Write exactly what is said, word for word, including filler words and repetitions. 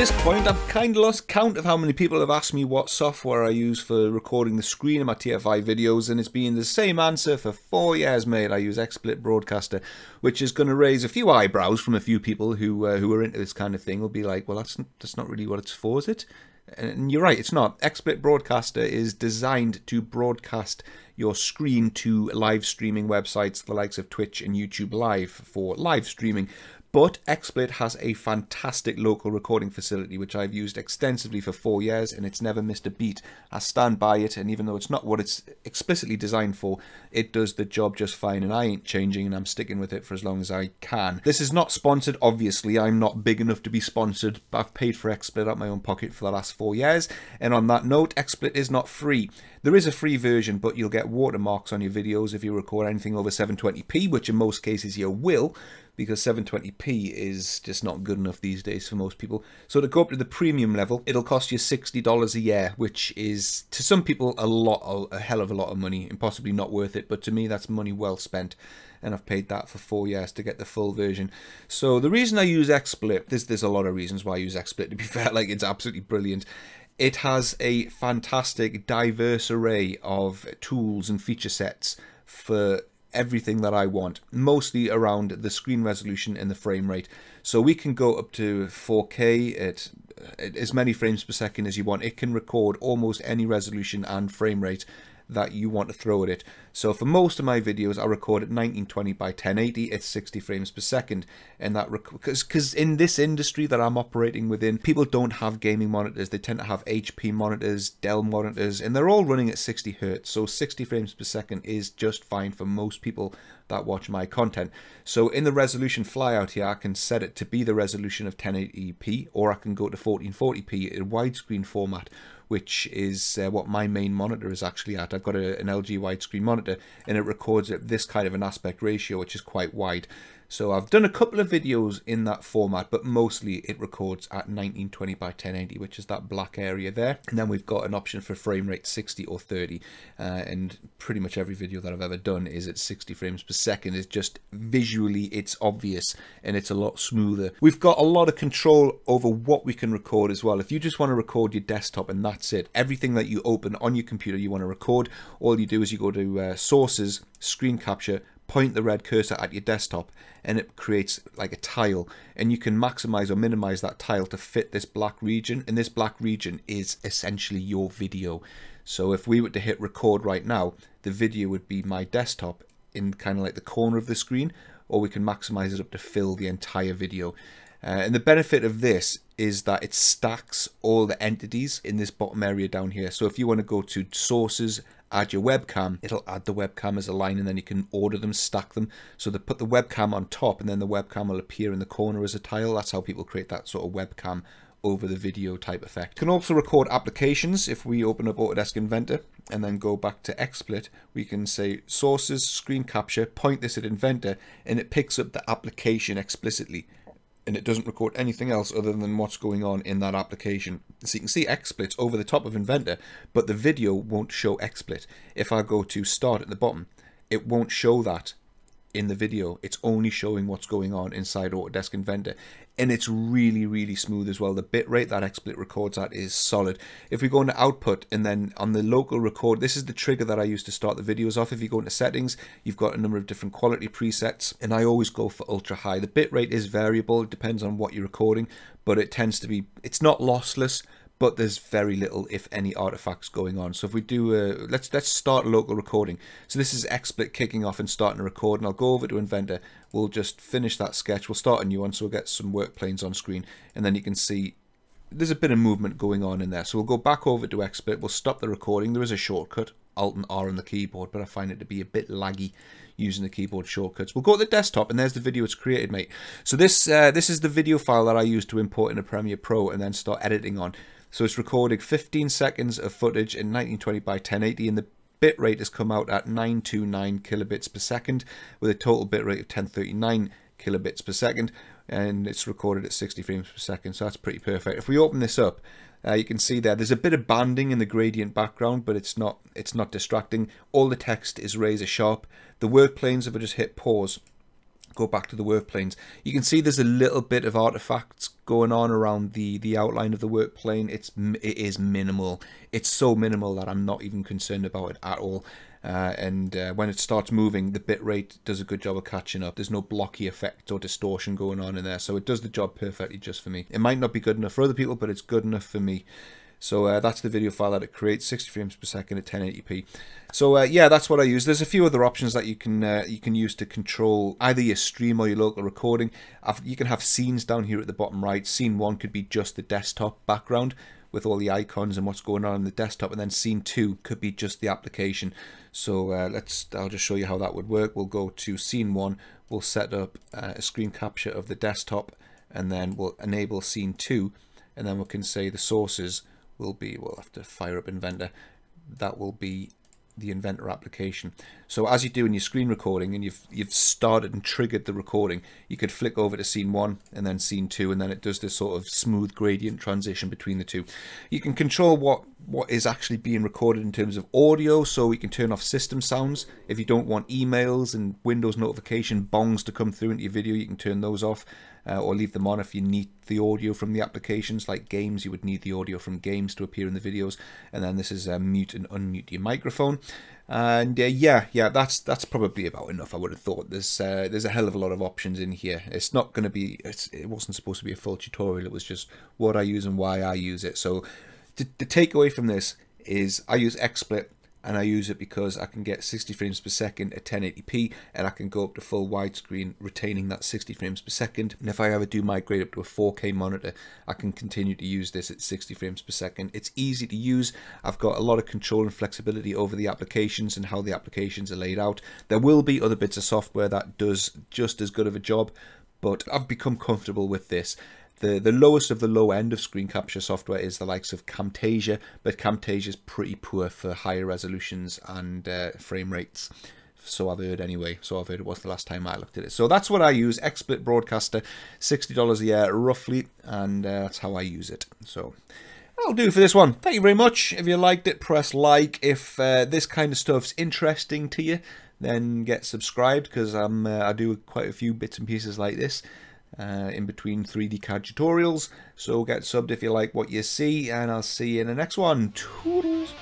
this point, I've kind of lost count of how many people have asked me what software I use for recording the screen in my T F I videos, and it's been the same answer for four years, mate. I use XSplit Broadcaster, which is going to raise a few eyebrows from a few people who uh, who are into this kind of thing. Will be like, well, that's that's not really what it's for, is it? And you're right, it's not. XSplit Broadcaster is designed to broadcast your screen to live streaming websites, the likes of Twitch and YouTube Live for live streaming. But XSplit has a fantastic local recording facility, which I've used extensively for four years, and it's never missed a beat. I stand by it, and even though it's not what it's explicitly designed for, it does the job just fine, and I ain't changing, and I'm sticking with it for as long as I can. This is not sponsored, obviously. I'm not big enough to be sponsored. I've paid for XSplit out of my own pocket for the last four years, and on that note, XSplit is not free. There is a free version, but you'll get watermarks on your videos if you record anything over seven twenty p, which in most cases you will, because seven twenty p is just not good enough these days for most people. So to go up to the premium level, it'll cost you sixty dollars a year, which is, to some people, a lot, a hell of a lot of money, and possibly not worth it, but to me, that's money well spent. And I've paid that for four years to get the full version. So the reason I use XSplit, there's, there's a lot of reasons why I use XSplit, to be fair, like, it's absolutely brilliant. It has a fantastic, diverse array of tools and feature sets for everything that I want, mostly around the screen resolution and the frame rate. So we can go up to four K at, at as many frames per second as you want. It can record almost any resolution and frame rate that you want to throw at it. So for most of my videos, I record at nineteen twenty by ten eighty at sixty frames per second, and that because because in this industry that I'm operating within, people don't have gaming monitors. They tend to have H P monitors, Dell monitors, and they're all running at sixty hertz. So sixty frames per second is just fine for most people that watch my content. So in the resolution flyout here, I can set it to be the resolution of ten eighty p, or I can go to fourteen forty p in widescreen format, which is uh, what my main monitor is actually at. I've got a, an L G widescreen monitor, and it records at this kind of an aspect ratio, which is quite wide. So I've done a couple of videos in that format, but mostly it records at nineteen twenty by ten eighty, which is that black area there. And then we've got an option for frame rate sixty or thirty. Uh, and pretty much every video that I've ever done is at sixty frames per second. It's just visually, it's obvious, and it's a lot smoother. We've got a lot of control over what we can record as well. If you just want to record your desktop and that's it, everything that you open on your computer you want to record, all you do is you go to uh, sources, screen capture, point the red cursor at your desktop, and it creates like a tile, and you can maximize or minimize that tile to fit this black region, and this black region is essentially your video. So if we were to hit record right now, the video would be my desktop in kind of like the corner of the screen, or we can maximize it up to fill the entire video. Uh, and the benefit of this is that it stacks all the entities in this bottom area down here. So if you want to go to sources, add your webcam, it'll add the webcam as a line, and then you can order them, stack them. So they put the webcam on top, and then the webcam will appear in the corner as a tile. That's how people create that sort of webcam over the video type effect. You can also record applications. If we open up Autodesk Inventor and then go back to XSplit, we can say sources, screen capture, point this at Inventor, and it picks up the application explicitly. And it doesn't record anything else other than what's going on in that application. So you can see XSplit's over the top of Inventor, but the video won't show XSplit. If I go to start at the bottom, it won't show that in the video. It's only showing what's going on inside Autodesk Inventor. And it's really, really smooth as well. The bit rate that XSplit records at is solid. If we go into output and then on the local record, this is the trigger that I use to start the videos off. If you go into settings, you've got a number of different quality presets, and I always go for ultra high. The bit rate is variable. It depends on what you're recording, but it tends to be, it's not lossless, but there's very little, if any, artifacts going on. So if we do, uh, let's let's start local recording. So this is XSplit kicking off and starting to record, and I'll go over to Inventor. We'll just finish that sketch. We'll start a new one, so we'll get some work planes on screen, and then you can see there's a bit of movement going on in there. So we'll go back over to XSplit. We'll stop the recording. There is a shortcut, Alt and R on the keyboard, but I find it to be a bit laggy using the keyboard shortcuts. We'll go to the desktop, and there's the video it's created, mate. So this uh, this is the video file that I use to import into Premiere Pro and then start editing on. So it's recording fifteen seconds of footage in nineteen twenty by ten eighty, and the bitrate has come out at nine two nine kilobits per second with a total bitrate of ten thirty-nine kilobits per second, and it's recorded at sixty frames per second, so that's pretty perfect. If we open this up, uh, you can see there, there's a bit of banding in the gradient background, but it's not, it's not distracting. All the text is razor sharp. The work planes, if I just hit pause, go back to the work planes. You can see there's a little bit of artifacts going on around the the outline of the work plane. It's it is minimal. It's so minimal that I'm not even concerned about it at all. Uh, and uh, when it starts moving, the bitrate does a good job of catching up. There's no blocky effect or distortion going on in there, so it does the job perfectly just for me. It might not be good enough for other people, but it's good enough for me. So uh, that's the video file that it creates, sixty frames per second at ten eighty p. So uh, yeah, that's what I use. There's a few other options that you can uh, you can use to control either your stream or your local recording. I've, you can have scenes down here at the bottom right. Scene one could be just the desktop background with all the icons and what's going on in the desktop, and then scene two could be just the application. So uh, let's I'll just show you how that would work. We'll go to scene one. We'll set up uh, a screen capture of the desktop, and then we'll enable scene two, and then we can say the sources will be, we'll have to fire up Inventor, that will be the Inventor application. So as you do in your screen recording and you've you've started and triggered the recording, you could flick over to scene one and then scene two, and then it does this sort of smooth gradient transition between the two. You can control what what is actually being recorded in terms of audio, so we can turn off system sounds. If you don't want emails and Windows notification bongs to come through into your video, you can turn those off. Uh, or leave them on if you need the audio from the applications, like games. You would need the audio from games to appear in the videos. And then this is uh, mute and unmute your microphone. And uh, yeah, yeah, that's that's probably about enough. I would have thought there's uh, there's a hell of a lot of options in here. It's not going to be. It's, it wasn't supposed to be a full tutorial. It was just what I use and why I use it. So the, the takeaway from this is I use XSplit. And I use it because I can get sixty frames per second at ten eighty p, and I can go up to full widescreen retaining that sixty frames per second. And if I ever do migrate up to a four K monitor, I can continue to use this at sixty frames per second. It's easy to use. I've got a lot of control and flexibility over the applications and how the applications are laid out. There will be other bits of software that does just as good of a job, but I've become comfortable with this. The, the lowest of the low end of screen capture software is the likes of Camtasia, but Camtasia is pretty poor for higher resolutions and uh, frame rates. So I've heard anyway. So I've heard it was the last time I looked at it. So that's what I use, XSplit Broadcaster, sixty dollars a year roughly, and uh, that's how I use it. So that'll do for this one. Thank you very much. If you liked it, press like. If uh, this kind of stuff's interesting to you, then get subscribed, because I'm uh, I do quite a few bits and pieces like this. Uh, in between three D C A D tutorials. So get subbed if you like what you see, and I'll see you in the next one. Toodles.